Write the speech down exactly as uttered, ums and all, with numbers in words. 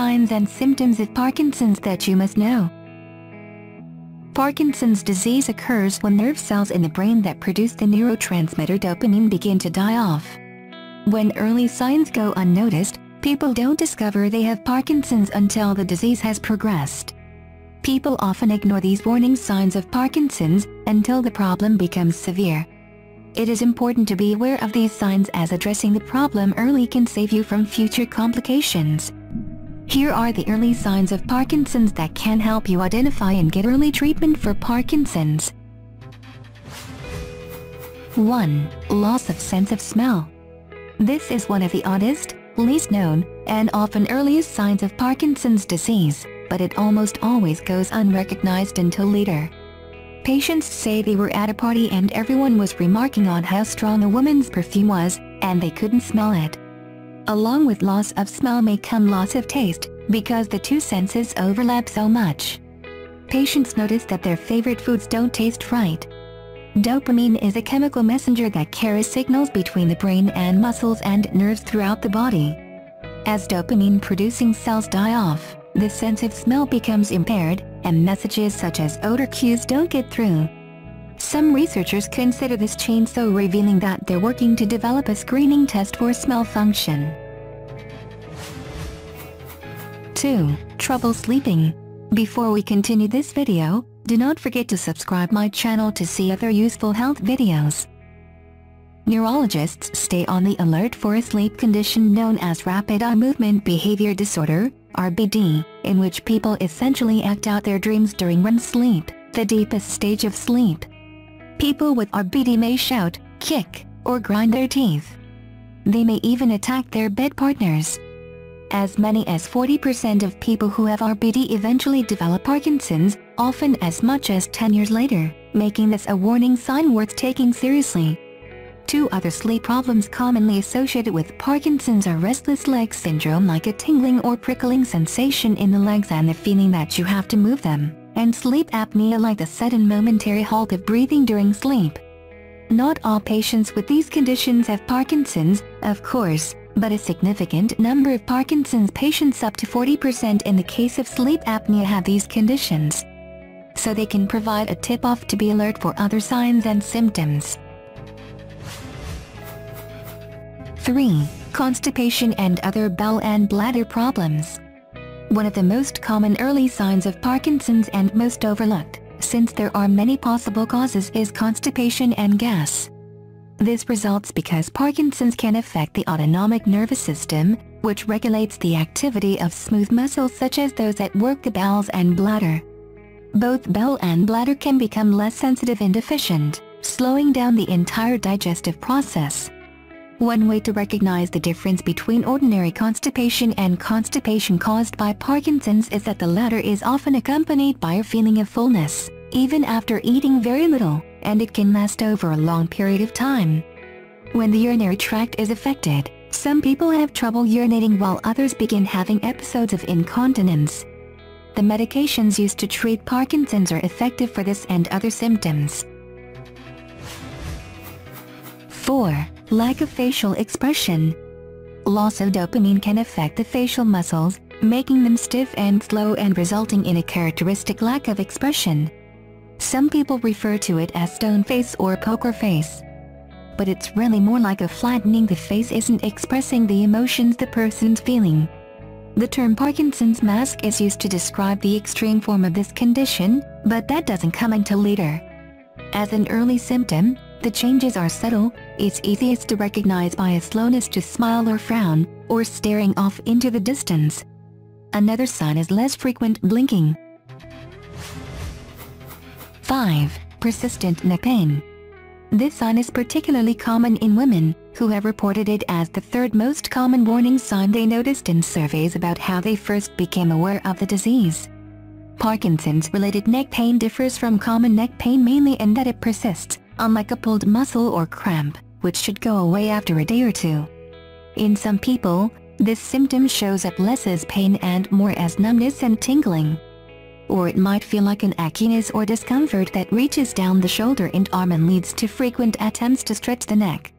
signs and symptoms of Parkinson's that you must know. Parkinson's disease occurs when nerve cells in the brain that produce the neurotransmitter dopamine begin to die off. When early signs go unnoticed, people don't discover they have Parkinson's until the disease has progressed. People often ignore these warning signs of Parkinson's until the problem becomes severe. It is important to be aware of these signs, as addressing the problem early can save you from future complications. Here are the early signs of Parkinson's that can help you identify and get early treatment for Parkinson's. one. Loss of sense of smell. This is one of the oddest, least known, and often earliest signs of Parkinson's disease, but it almost always goes unrecognized until later. Patients say they were at a party and everyone was remarking on how strong a woman's perfume was, and they couldn't smell it. Along with loss of smell may come loss of taste, because the two senses overlap so much. Patients notice that their favorite foods don't taste right. Dopamine is a chemical messenger that carries signals between the brain and muscles and nerves throughout the body. As dopamine-producing cells die off, the sense of smell becomes impaired, and messages such as odor cues don't get through. Some researchers consider this change so revealing that they're working to develop a screening test for smell function. two. Trouble sleeping. Before we continue this video, do not forget to subscribe my channel to see other useful health videos. Neurologists stay on the alert for a sleep condition known as Rapid Eye Movement Behavior Disorder, R B D, in which people essentially act out their dreams during REM sleep, the deepest stage of sleep. People with R B D may shout, kick, or grind their teeth. They may even attack their bed partners. As many as forty percent of people who have R B D eventually develop Parkinson's, often as much as ten years later, making this a warning sign worth taking seriously. Two other sleep problems commonly associated with Parkinson's are restless leg syndrome, like a tingling or prickling sensation in the legs and the feeling that you have to move them, and sleep apnea, like the sudden momentary halt of breathing during sleep. Not all patients with these conditions have Parkinson's, of course, but a significant number of Parkinson's patients, up to forty percent in the case of sleep apnea, have these conditions. So they can provide a tip-off to be alert for other signs and symptoms. three. Constipation and other bowel and bladder problems. One of the most common early signs of Parkinson's, and most overlooked, since there are many possible causes, is constipation and gas. This results because Parkinson's can affect the autonomic nervous system, which regulates the activity of smooth muscles such as those that work the bowels and bladder. Both bowel and bladder can become less sensitive and deficient, slowing down the entire digestive process. One way to recognize the difference between ordinary constipation and constipation caused by Parkinson's is that the latter is often accompanied by a feeling of fullness, even after eating very little, and it can last over a long period of time. When the urinary tract is affected, some people have trouble urinating while others begin having episodes of incontinence. The medications used to treat Parkinson's are effective for this and other symptoms. four. Lack of facial expression. Loss of dopamine can affect the facial muscles, making them stiff and slow and resulting in a characteristic lack of expression. Some people refer to it as stone face or poker face. But it's really more like a flattening. The face isn't expressing the emotions the person's feeling. The term Parkinson's mask is used to describe the extreme form of this condition, but that doesn't come until later. As an early symptom, the changes are subtle. It's easiest to recognize by a slowness to smile or frown, or staring off into the distance. Another sign is less frequent blinking. five. Persistent neck pain. This sign is particularly common in women, who have reported it as the third most common warning sign they noticed in surveys about how they first became aware of the disease. Parkinson's-related neck pain differs from common neck pain mainly in that it persists, unlike a pulled muscle or cramp, which should go away after a day or two. In some people, this symptom shows up less as pain and more as numbness and tingling. Or it might feel like an achiness or discomfort that reaches down the shoulder and arm and leads to frequent attempts to stretch the neck.